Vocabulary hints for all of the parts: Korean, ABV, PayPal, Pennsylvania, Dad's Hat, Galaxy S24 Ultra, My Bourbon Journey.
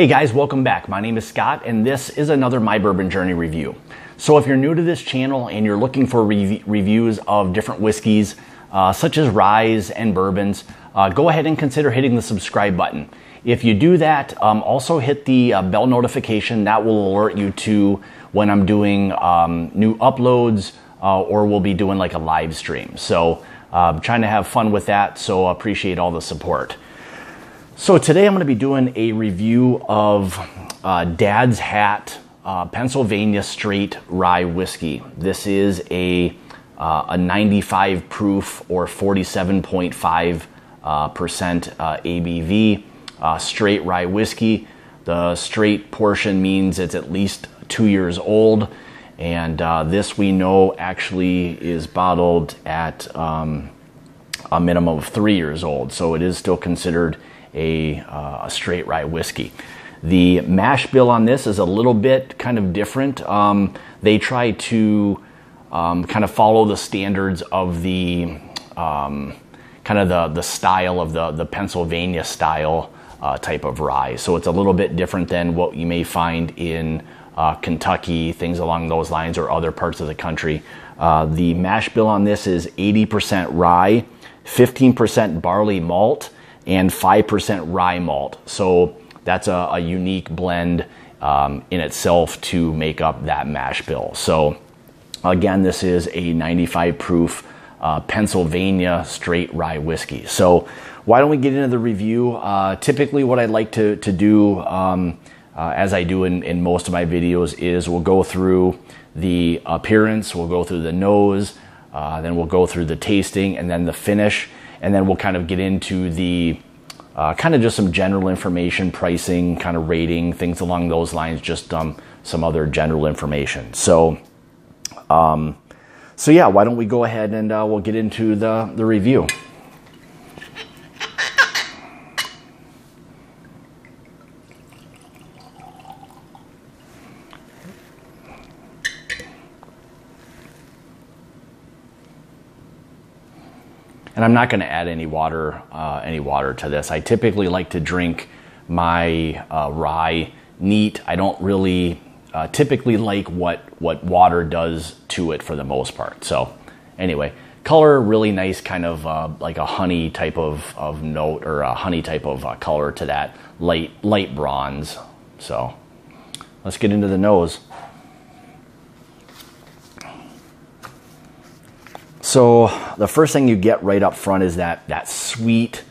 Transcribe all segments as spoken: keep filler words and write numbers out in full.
Hey guys, welcome back. My name is Scott and this is another My Bourbon Journey review. So if you're new to this channel and you're looking for re reviews of different whiskeys, uh, such as ryes and bourbons, uh, go ahead and consider hitting the subscribe button. If you do that, um, also hit the uh, bell notification. That will alert you to when I'm doing um, new uploads uh, or we'll be doing like a live stream. So uh, I'm trying to have fun with that, so I appreciate all the support. So today I'm going to be doing a review of uh, Dad's Hat uh, Pennsylvania Straight Rye Whiskey. This is a, uh, a ninety-five proof or forty-seven point five percent uh, percent, uh, A B V uh, straight rye whiskey. The straight portion means it's at least two years old. And uh, this we know actually is bottled at um, a minimum of three years old. So it is still considered A, uh, a straight rye whiskey. The mash bill on this is a little bit kind of different. Um, they try to um, kind of follow the standards of the um, kind of the, the style of the, the Pennsylvania style uh, type of rye. So it's a little bit different than what you may find in uh, Kentucky, things along those lines, or other parts of the country. Uh, the mash bill on this is eighty percent rye, fifteen percent barley malt, and five percent rye malt. So that's a, a unique blend um, in itself to make up that mash bill. So again, this is a ninety-five proof uh, Pennsylvania straight rye whiskey. So why don't we get into the review? Uh, typically what I'd like to, to do, um, uh, as I do in, in most of my videos, is we'll go through the appearance, we'll go through the nose, uh, then we'll go through the tasting, and then the finish. And then we'll kind of get into the uh, kind of just some general information, pricing, kind of rating, things along those lines, just um, some other general information. So, um, so yeah, why don't we go ahead and uh, we'll get into the, the review. And I'm not going to add any water, uh, any water to this. I typically like to drink my uh, rye neat. I don't really uh, typically like what what water does to it for the most part. So, anyway, color really nice, kind of uh, like a honey type of of note, or a honey type of uh, color to that light light bronze. So, let's get into the nose. So the first thing you get right up front is that that sweet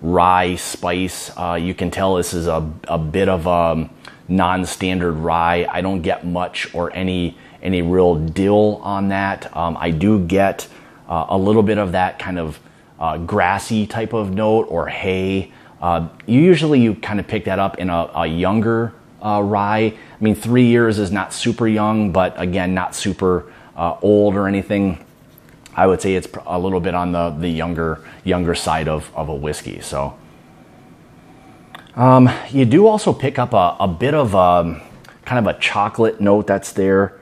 rye spice. Uh, you can tell this is a, a bit of a non-standard rye. I don't get much or any any real dill on that. Um, I do get uh, a little bit of that kind of uh, grassy type of note, or hay. Uh, usually you kind of pick that up in a, a younger uh, rye. I mean, three years is not super young, but again, not super uh, old or anything. I would say it's a little bit on the, the younger younger side of, of a whiskey. So um, you do also pick up a, a bit of a, kind of a chocolate note that's there.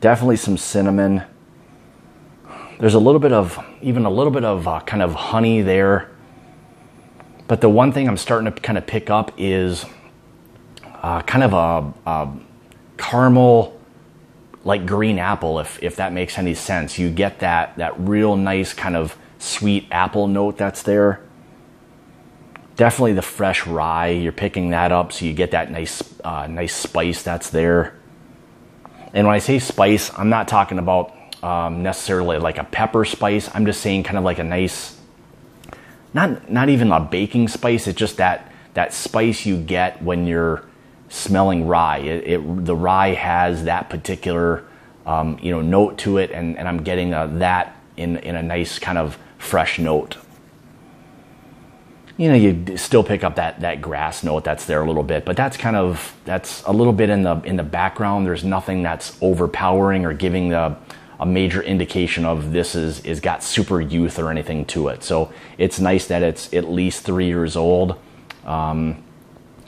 Definitely some cinnamon. There's a little bit of, even a little bit of uh, kind of honey there. But the one thing I'm starting to kind of pick up is uh, kind of a, a caramel, like green apple, if, if that makes any sense. You get that, that real nice kind of sweet apple note that's there. Definitely the fresh rye, you're picking that up, so you get that nice uh, nice spice that's there. And when I say spice, I'm not talking about um, necessarily like a pepper spice. I'm just saying kind of like a nice, not not even a baking spice, it's just that, that spice you get when you're smelling rye. It, it the rye has that particular um, you know, note to it, and, and I'm getting a, that in in a nice kind of fresh note. You know, you still pick up that that grass note that's there a little bit, but that's kind of that's a little bit in the in the background. There's nothing that's overpowering or giving the a major indication of this is is got super youth or anything to it. So it's nice that it's at least three years old. Um,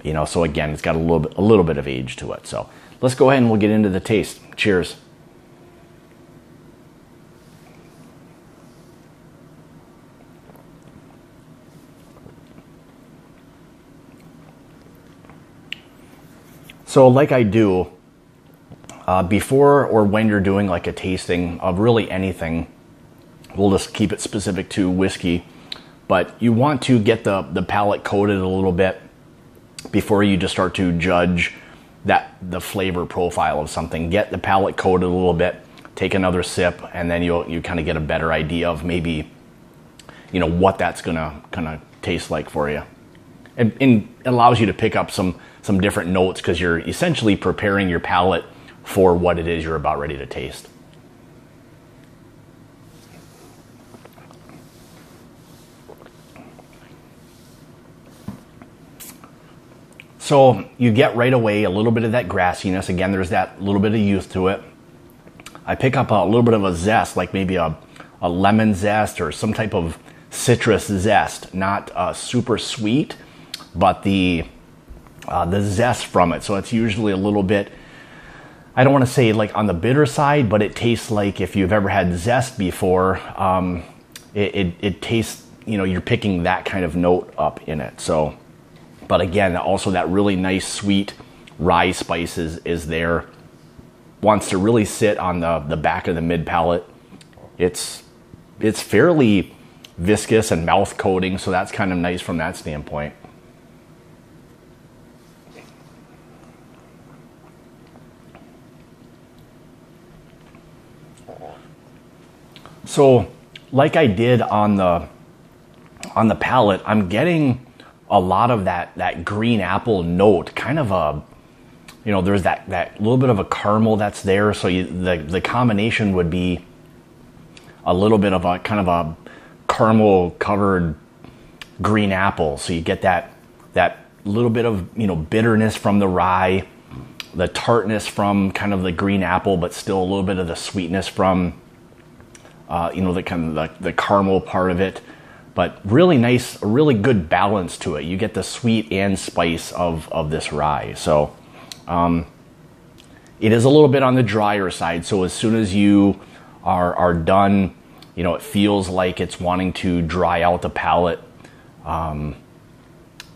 You know, so again, it's got a little bit, a little bit of age to it. So let's go ahead and we'll get into the taste. Cheers. So like I do uh, before or when you're doing like a tasting of really anything, we'll just keep it specific to whiskey, but you want to get the, the palate coated a little bit before you just start to judge that the flavor profile of something. Get the palate coated a little bit, take another sip, and then you'll you kind of get a better idea of maybe, you know, what that's gonna kind of taste like for you. And, and it allows you to pick up some some different notes because you're essentially preparing your palate for what it is you're about ready to taste. So you get right away a little bit of that grassiness. Again, there's that little bit of youth to it. I pick up a little bit of a zest, like maybe a, a lemon zest or some type of citrus zest. Not uh, super sweet, but the, uh, the zest from it. So it's usually a little bit, I don't want to say like on the bitter side, but it tastes like if you've ever had zest before, um, it, it, it tastes, you know, you're picking that kind of note up in it. So. But again, also that really nice sweet rye spice is, is there. Wants to really sit on the, the back of the mid palate. It's, it's fairly viscous and mouth coating, so that's kind of nice from that standpoint. So like I did on the, on the palate, I'm getting a lot of that, that green apple note, kind of a, you know, there's that, that little bit of a caramel that's there. So you, the, the combination would be a little bit of a kind of a caramel covered green apple. So you get that, that little bit of, you know, bitterness from the rye, the tartness from kind of the green apple, but still a little bit of the sweetness from, uh, you know, the kind of the, the caramel part of it. But really nice, a really good balance to it. You get the sweet and spice of, of this rye. So um, it is a little bit on the drier side. So as soon as you are, are done, you know, it feels like it's wanting to dry out the palate. Um,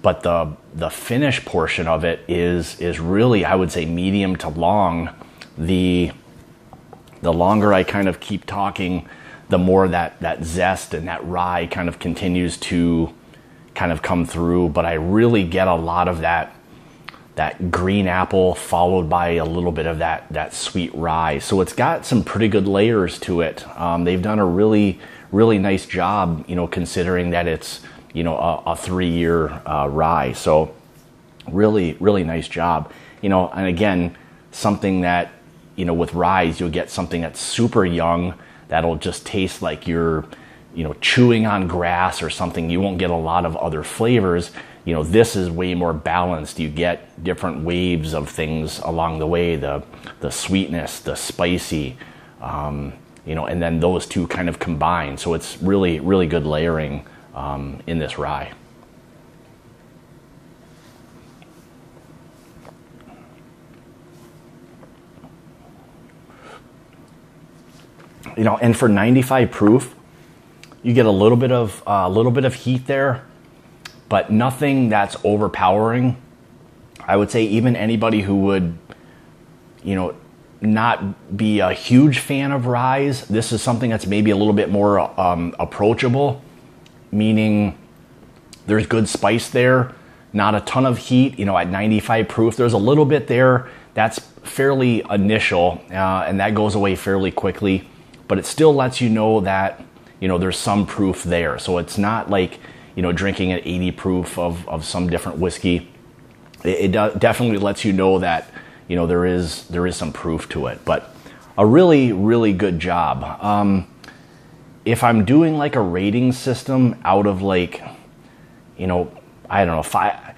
but the the finish portion of it is is really, I would say, medium to long. The, the longer I kind of keep talking, the more that, that zest and that rye kind of continues to kind of come through. But I really get a lot of that, that green apple followed by a little bit of that, that sweet rye. So it's got some pretty good layers to it. Um, they've done a really, really nice job, you know, considering that it's, you know, a, a three year uh, rye. So really, really nice job, you know. And again, something that, you know, with rye, you'll get something that's super young, that'll just taste like you're, you know, chewing on grass or something. You won't get a lot of other flavors. You know, this is way more balanced. You get different waves of things along the way, the, the sweetness, the spicy, um, you know, and then those two kind of combine. So it's really, really good layering um, in this rye. You know, and for ninety-five proof, you get a little bit of a uh, little bit of heat there, but nothing that's overpowering. I would say even anybody who would, you know, not be a huge fan of rye, this is something that's maybe a little bit more um, approachable, meaning there's good spice there, not a ton of heat. You know, at ninety-five proof, there's a little bit there that's fairly initial, uh, and that goes away fairly quickly. But it still lets you know that, you know, there's some proof there. So it's not like, you know, drinking an eighty proof of, of some different whiskey. It, it do, definitely lets you know that, you know, there is there is some proof to it. But a really, really good job. Um, if I'm doing like a rating system out of like, you know, I don't know, five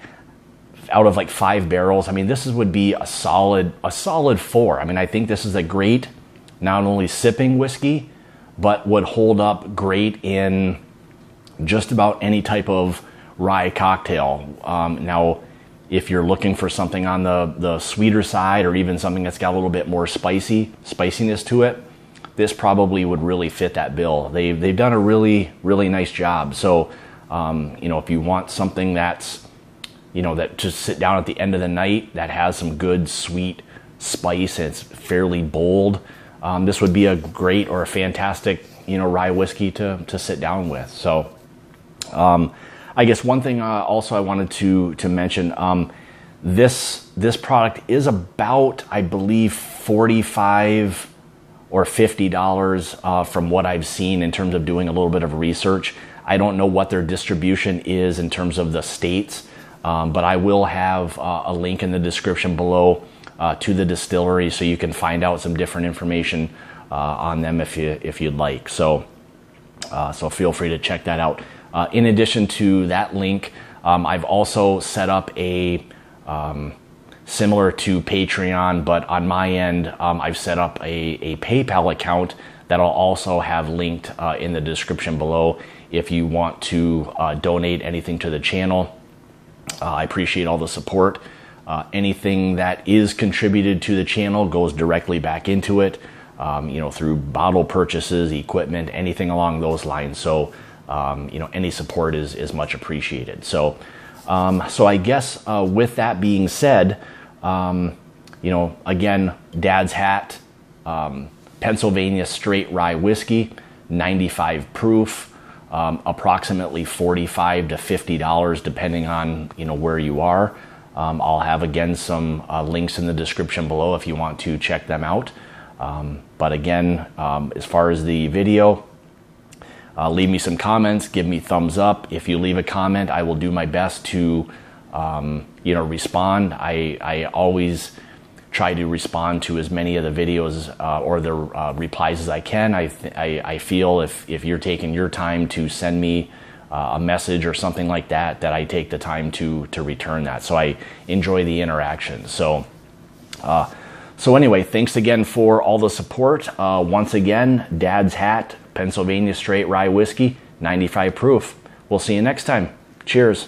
out of like five barrels, I mean, this is, would be a solid a solid four. I mean, I think this is a great, not only sipping whiskey, but would hold up great in just about any type of rye cocktail. Um, now, if you're looking for something on the, the sweeter side, or even something that's got a little bit more spicy, spiciness to it, this probably would really fit that bill. They've, they've done a really, really nice job. So, um, you know, if you want something that's, you know, that just sit down at the end of the night that has some good sweet spice and it's fairly bold. Um, this would be a great or a fantastic, you know, rye whiskey to to sit down with. So, um, I guess one thing uh, also I wanted to to mention, um, this this product is about, I believe, forty-five dollars or fifty dollars uh, from what I've seen in terms of doing a little bit of research. I don't know what their distribution is in terms of the states, um, but I will have uh, a link in the description below uh, to the distillery, so you can find out some different information uh, on them if you if you'd like. So, uh, so feel free to check that out. Uh, in addition to that link, um, I've also set up a um, similar to Patreon, but on my end, um, I've set up a, a PayPal account that I'll also have linked uh, in the description below if you want to uh, donate anything to the channel. Uh, I appreciate all the support. Uh, anything that is contributed to the channel goes directly back into it, um, you know, through bottle purchases, equipment, anything along those lines. So, um, you know, any support is, is much appreciated. So, um, so I guess uh, with that being said, um, you know, again, Dad's Hat, um, Pennsylvania Straight Rye Whiskey, ninety-five proof. Um, approximately forty-five to fifty dollars, depending on, you know, where you are. Um, I'll have, again, some uh, links in the description below if you want to check them out. Um, but again, um, as far as the video, uh, leave me some comments, give me thumbs up. If you leave a comment, I will do my best to, um, you know, respond. I, I always try to respond to as many of the videos uh, or the uh, replies as I can. I, th I, I feel if, if you're taking your time to send me uh, a message or something like that, that I take the time to, to return that. So I enjoy the interaction. So, uh, so anyway, thanks again for all the support. Uh, once again, Dad's Hat, Pennsylvania Straight Rye Whiskey, ninety-five proof. We'll see you next time. Cheers.